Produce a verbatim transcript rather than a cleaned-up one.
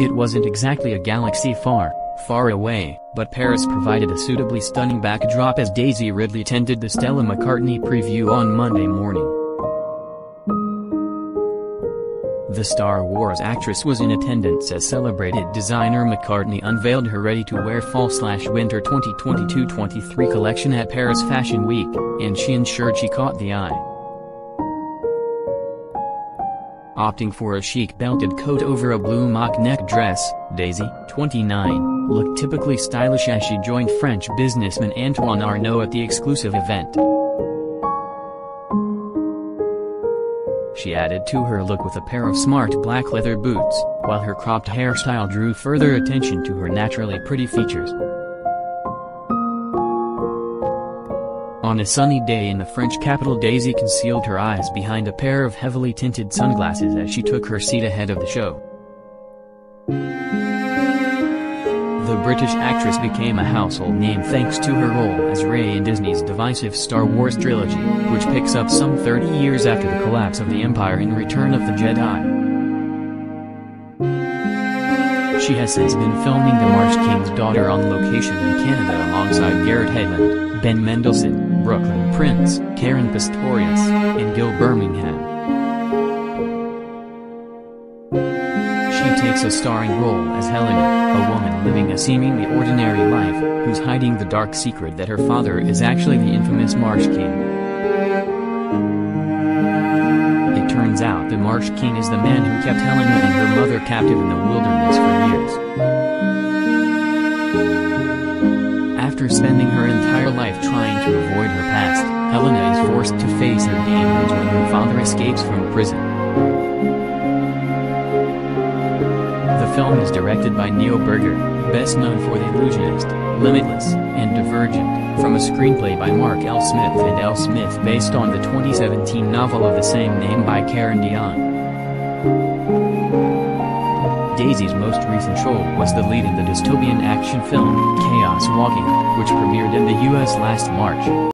It wasn't exactly a galaxy far, far away, but Paris provided a suitably stunning backdrop as Daisy Ridley tended the Stella McCartney preview on Monday morning. The Star Wars actress was in attendance as celebrated designer McCartney unveiled her ready-to-wear fall-slash-winter twenty twenty-two twenty-three collection at Paris Fashion Week, and she ensured she caught the eye. Opting for a chic belted coat over a blue mock neck dress, Daisy, twenty-nine, looked typically stylish as she joined French businessman Antoine Arnault at the exclusive event. She added to her look with a pair of smart black leather boots, while her cropped hairstyle drew further attention to her naturally pretty features. On a sunny day in the French capital, Daisy concealed her eyes behind a pair of heavily tinted sunglasses as she took her seat ahead of the show. The British actress became a household name thanks to her role as Rey in Disney's divisive Star Wars trilogy, which picks up some thirty years after the collapse of the Empire in Return of the Jedi. She has since been filming The Marsh King's Daughter on location in Canada alongside Garrett Hedlund, Ben Mendelsohn, Brooklyn Prince, Karen Pistorius, and Gil Birmingham. She takes a starring role as Helena, a woman living a seemingly ordinary life, who's hiding the dark secret that her father is actually the infamous Marsh King. Turns out the Marsh King is the man who kept Helena and her mother captive in the wilderness for years. After spending her entire life trying to avoid her past, Helena is forced to face her demons when her father escapes from prison. The film is directed by Neil Berger, best known for The Illusionist, Limitless, and Divergent, from a screenplay by Mark L. Smith and L. Smith based on the twenty seventeen novel of the same name by Karen Dion. Daisy's most recent role was the lead in the dystopian action film, Chaos Walking, which premiered in the U S last March.